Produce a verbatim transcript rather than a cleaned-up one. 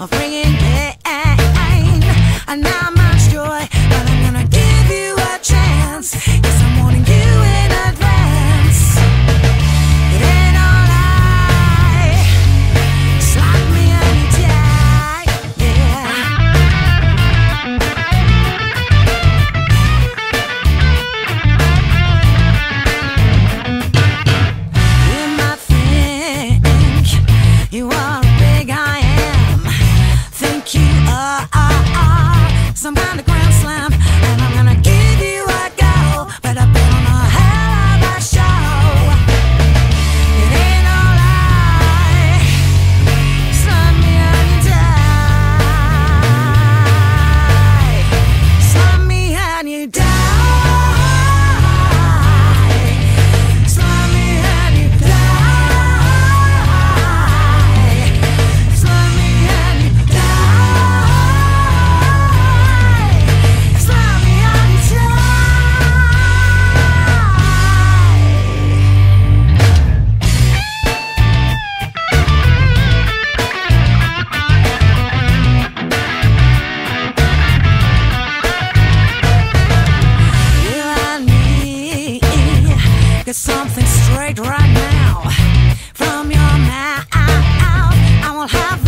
of bringing pain, and not much joy, but I'm gonna give you a chance. Yes, I'm warning you in advance. It ain't all right. Slap me and you die, yeah. You might think you are big, I am. Think you are, are, are some kind of grand slam, and I'm gonna give you a go, but I've been on a hell of a show. It ain't alright. Slam me and you die. Slam me and you die. Slam me and you die. Slam me and you die. Slam me and you die. You and me got something straight right now from your mouth. I will have